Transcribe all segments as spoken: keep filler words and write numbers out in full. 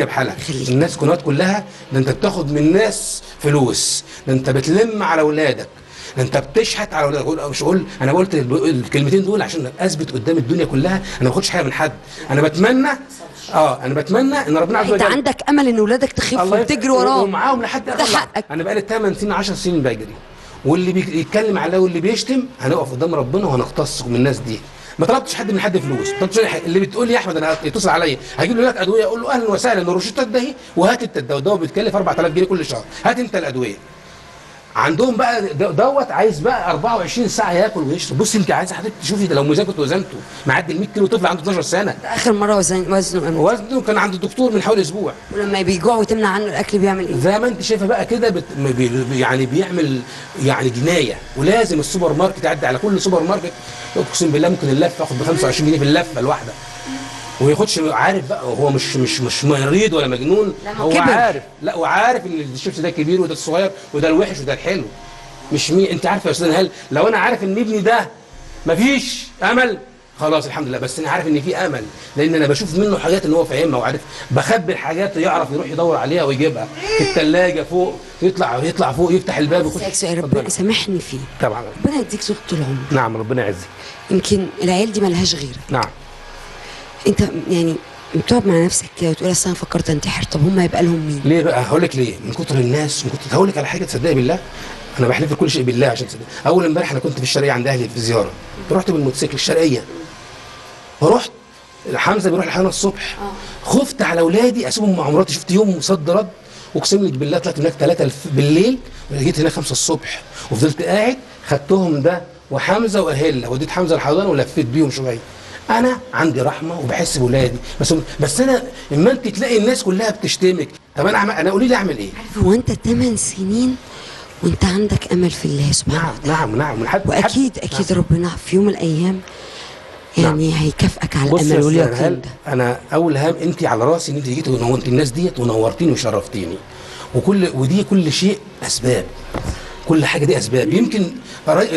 الدنيا بحالها، الناس كنوات كلها، ده انت بتاخد من الناس فلوس، ده انت بتلم على اولادك، ده انت بتشحت على اولادك. مش هقول انا قلت الكلمتين دول عشان اثبت قدام الدنيا كلها انا ما باخدش حاجه من حد. انا بتمنى اه انا بتمنى ان ربنا عز وجل، انت عندك امل ان اولادك تخف وتجري وراهم ومعاهم لحد اخر حقك. انا بقالي ثمان سنين عشر سنين بجري، واللي بيتكلم عليا واللي بيشتم هنقف قدام ربنا وهنختص من الناس دي. ما طلبتش حد من حد فلوس، ما طلبتش اللي بتقول لي يا احمد انا يتصل عليا هجيب له لك ادويه، اقول له اهلا وسهلا الروشته دهي وهات انت الدواء، الدواء بيتكلف أربعة آلاف جنيه كل شهر، هات انت الادويه. عندهم بقى دوت عايز بقى أربعة وعشرين ساعة ياكل ويشرب. بص انت عايز حضرتك تشوفي ده لو ميزان كنت وزنته معدي مية كيلو، طفل عنده اتناشر سنة اخر مره وزن وزنه أمين. وزنه كان عند الدكتور من حوالي اسبوع. ولما بيجوع وتمنع عنه الاكل بيعمل ايه؟ زي ما انت شايفه بقى كده بت... يعني بيعمل يعني جنايه. ولازم السوبر ماركت يعدي على كل سوبر ماركت، اقسم بالله ممكن اللفه ياخد ب خمسة وعشرين جنيه في اللفه الواحده، وما ياخدش. عارف بقى هو مش مش مش مريض ولا مجنون، هو كبر. عارف، لا وعارف ان الشيبس ده كبير وده الصغير وده الوحش وده الحلو، مش مين انت عارف يا استاذ نهال. لو انا عارف ان ابني ده مفيش امل خلاص الحمد لله، بس انا عارف ان في امل لان انا بشوف منه حاجات ان هو فاهمها وعارف، بخبي الحاجات يعرف يروح يدور عليها ويجيبها في الثلاجه فوق، يطلع يطلع فوق يفتح الباب ويخش. اسالك سؤال ربنا يسامحني فيه. طبعا ربنا يديك صوت طول عمرك. نعم ربنا يعزك. يمكن العيال دي مالهاش غيرك. نعم. انت يعني بتقعد مع نفسك كده وتقول اصل انا فكرت انتحر، طب هم هيبقى لهم مين؟ ليه بقى؟ هقول لك ليه؟ من كتر الناس. من كتر هقول لك على حاجه تصدقي بالله، انا بحلف كل شيء بالله عشان تصدق. اول امبارح انا كنت في الشرقيه عند اهلي في زياره، رحت بالموتوسيكل الشرقيه، فرحت حمزه بيروح لحنا الصبح، خفت على اولادي اسيبهم مع مراتي. شفت يوم صد رد اقسم لك بالله، طلعت هناك تلاتة بالليل وجيت هنا خمسة الصبح، وفضلت قاعد خدتهم ده وحمزه واهلها، وديت حمزه الحضانه ولفيت بيهم شويه. أنا عندي رحمة وبحس بولادي، بس بس أنا لما أنت تلاقي الناس كلها بتشتمك، طب أنا أعمل أنا قولي لي أعمل إيه؟ عارف هو أنت ثمان سنين وأنت عندك أمل في الله سبحانه وتعالى. نعم نعم نعم. وأكيد أكيد نعم. ربنا في يوم من الأيام يعني نعم. هيكافئك على الأمل واليقين ده. أنا أول هام أنت على راسي إن أنت جيتي ونورتي الناس ديت ونورتيني وشرفتيني، وكل ودي كل شيء أسباب، كل حاجة دي أسباب. يمكن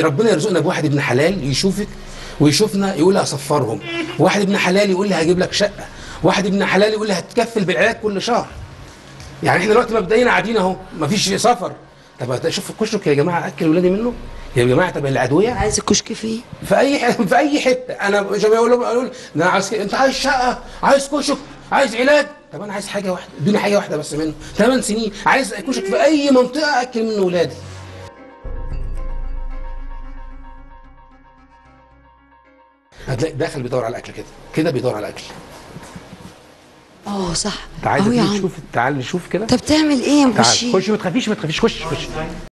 ربنا يرزقنا بواحد ابن حلال يشوفك ويشوفنا يقول لي اصفرهم، واحد ابن حلال يقول لي هجيب لك شقه، واحد ابن حلال يقول لي هتكفل بالعلاج كل شهر. يعني احنا دلوقتي مبدئيا قاعدين اهو مفيش سفر. طب شوف الكشك يا جماعه اكل ولادي منه يا جماعه. طب الادويه عايز الكشك فيه في اي في اي حته. انا بقول لهم اقول انا عايز، انت عايز شقه، عايز كشك، عايز علاج، طب انا عايز حاجه واحده، ادوني حاجه واحده بس منه. ثمان سنين عايز كشك في اي منطقه اكل منه ولادي. هتلاقي داخل بيدور على اكل كده كده بيدور على اكل. اه صح. تعالي شوف تعالي شوف كده. طب تعمل ايه يا مخشي؟ خشي ما تخافيش ما تخافيش. خش خش.